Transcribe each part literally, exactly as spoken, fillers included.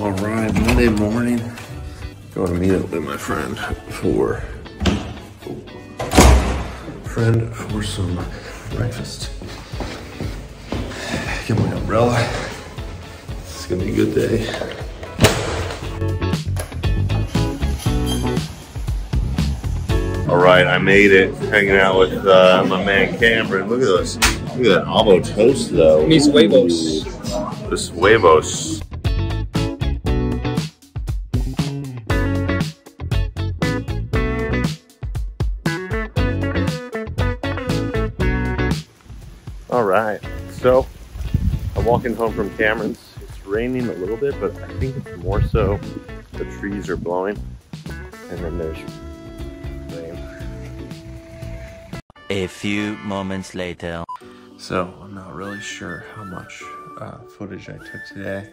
All right, Monday morning, going to meet up with my friend for friend for some breakfast. Get my umbrella. It's gonna be a good day. All right, I made it. Hanging out with uh, my man Cameron. Look at this. Look at that avocado toast, though. It needs huevos. This is huevos. All right, so I'm walking home from Cameron's. It's raining a little bit, but I think it's more so the trees are blowing, and then there's. A few moments later. So I'm not really sure how much uh, footage I took today,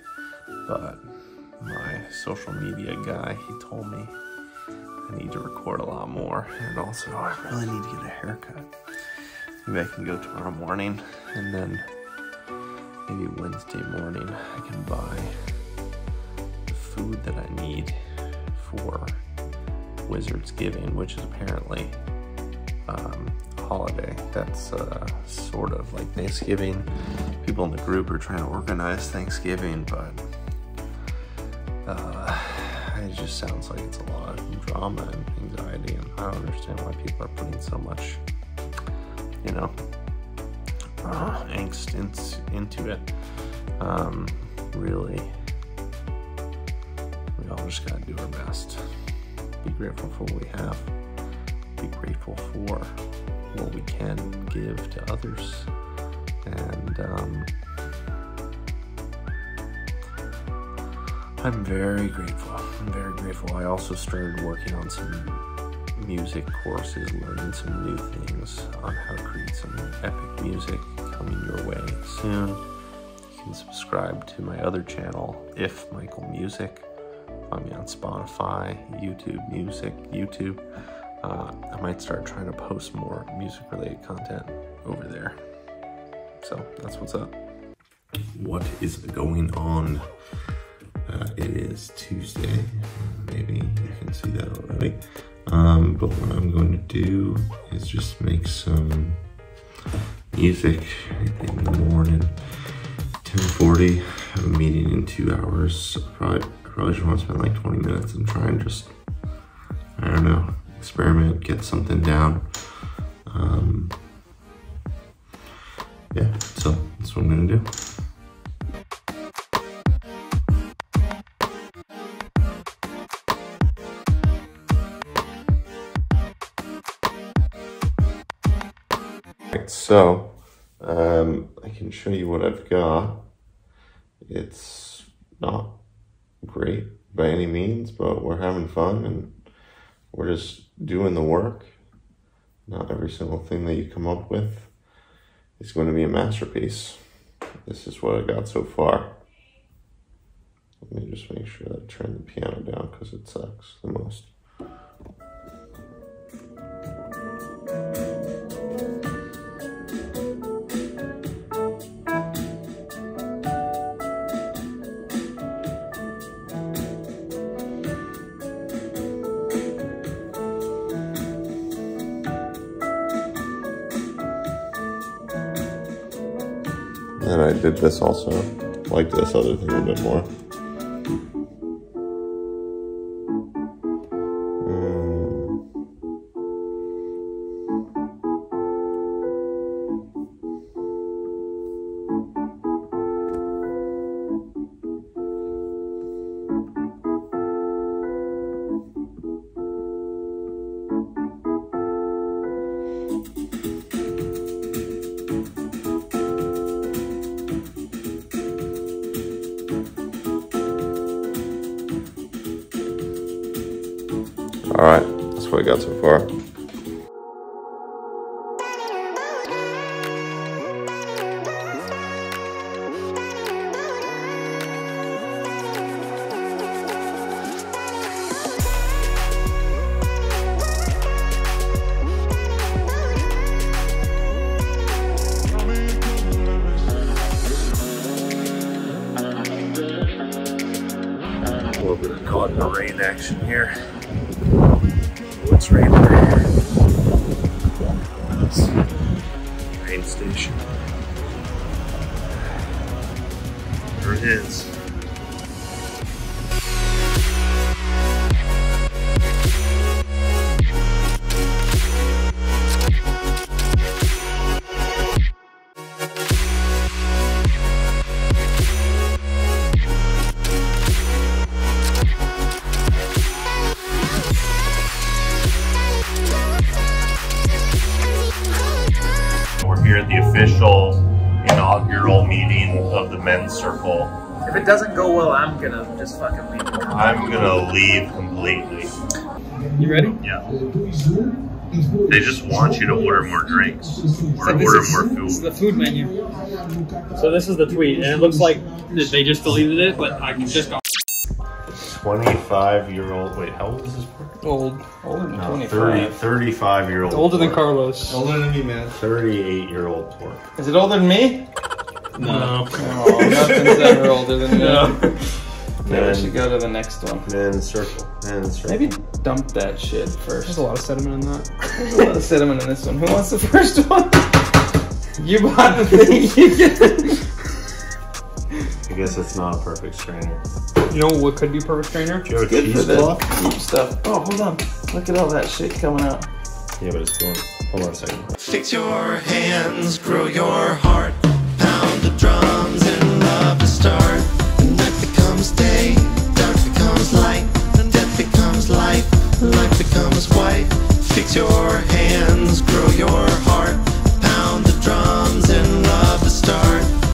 but my social media guy, he told me I need to record a lot more, and also I really need to get a haircut. Maybe I can go tomorrow morning, and then maybe Wednesday morning I can buy the food that I need for Wizardsgiving, which is apparently um, holiday that's uh, sort of like Thanksgiving. People in the group are trying to organize Thanksgiving, but uh, it just sounds like it's a lot of drama and anxiety, and I don't understand why people are putting so much, you know, uh, angst in, into it. Um, really, we all just gotta do our best. Be grateful for what we have. Be grateful for what we can give to others, and um, I'm very grateful. I'm very grateful. I also started working on some music courses, learning some new things on how to create some epic music, coming your way soon. You can subscribe to my other channel, If Michael Music. Find me on Spotify, YouTube Music, YouTube. Uh, I might start trying to post more music-related content over there. So that's what's up. What is going on? Uh, it is Tuesday. Maybe you can see that already. Um, but what I'm going to do is just make some music in the morning. ten forty. I have a meeting in two hours. Probably, probably should want to spend like twenty minutes and try and just, I don't know, experiment, get something down. Um, yeah, so that's what I'm gonna do. Right, so um, I can show you what I've got. It's not great by any means, but we're having fun, and we're just doing the work. Not every single thing that you come up with is going to be a masterpiece. This is what I got so far. Let me just make sure that I turn the piano down because it sucks the most. And I did this also, like this other thing a bit more. All right, that's what I got so far. little bit of caught in the rain action here. It's raining right here. That's the rain station. There it is. Official inaugural meeting of the men's circle. If it doesn't go well, I'm gonna just fucking leave. I'm gonna leave completely. You ready? Yeah. They just want you to order more drinks or so order is, more food. It's the food menu. So this is the tweet, and it looks like they just deleted it, but I just got twenty-five year old. Wait, how old is this part? Old. Older than no, twenty-five. thirty, thirty-five year old. It's older pork. Than Carlos. Older than me, man. thirty-eight year old pork. Is it older than me? No. No, oh, nothing's ever older than me. No. Maybe we should go to the next one. Man, circle. Man, circle. Maybe dump that shit first. There's a lot of sediment in that. There's a lot of sediment in this one. Who wants the first one? You bought the thing. You get it. I guess it's not a perfect strainer. You know what could be perfect strainer? It's, it's good for the deep stuff. Oh, hold on. Look at all that shit coming out. Yeah, but it's going. Hold on a second. Fix your hands, grow your heart, pound the drum.